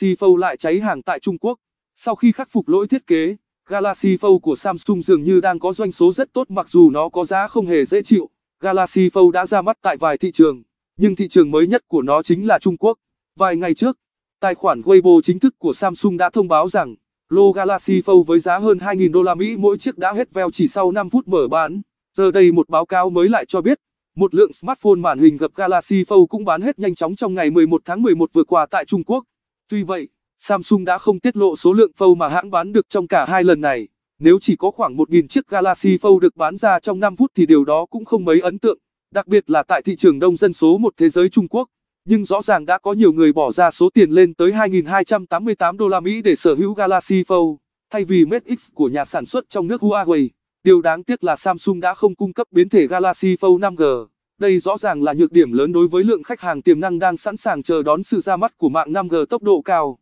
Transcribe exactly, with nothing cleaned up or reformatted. Galaxy Fold lại cháy hàng tại Trung Quốc. Sau khi khắc phục lỗi thiết kế, Galaxy Fold của Samsung dường như đang có doanh số rất tốt mặc dù nó có giá không hề dễ chịu. Galaxy Fold đã ra mắt tại vài thị trường, nhưng thị trường mới nhất của nó chính là Trung Quốc. Vài ngày trước, tài khoản Weibo chính thức của Samsung đã thông báo rằng, lô Galaxy Fold với giá hơn hai nghìn đô la Mỹ mỗi chiếc đã hết vèo chỉ sau năm phút mở bán. Giờ đây một báo cáo mới lại cho biết, một lượng smartphone màn hình gập Galaxy Fold cũng bán hết nhanh chóng trong ngày mười một tháng mười một vừa qua tại Trung Quốc. Tuy vậy, Samsung đã không tiết lộ số lượng Fold mà hãng bán được trong cả hai lần này. Nếu chỉ có khoảng một nghìn chiếc Galaxy Fold được bán ra trong năm phút thì điều đó cũng không mấy ấn tượng, đặc biệt là tại thị trường đông dân số một thế giới Trung Quốc. Nhưng rõ ràng đã có nhiều người bỏ ra số tiền lên tới hai nghìn hai trăm tám mươi tám đô la Mỹ để sở hữu Galaxy Fold, thay vì Mate X của nhà sản xuất trong nước Huawei. Điều đáng tiếc là Samsung đã không cung cấp biến thể Galaxy Fold năm G. Đây rõ ràng là nhược điểm lớn đối với lượng khách hàng tiềm năng đang sẵn sàng chờ đón sự ra mắt của mạng năm G tốc độ cao.